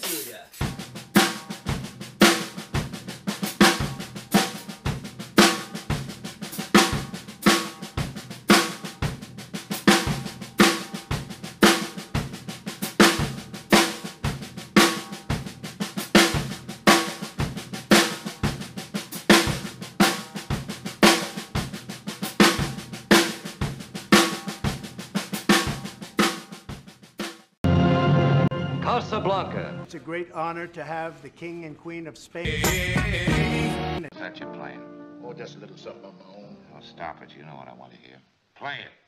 coming to you. Casablanca. It's a great honor to have the King and Queen of Spain. Is that your plane? Or just a little something of my own. Oh, stop it. You know what I want to hear. Play it.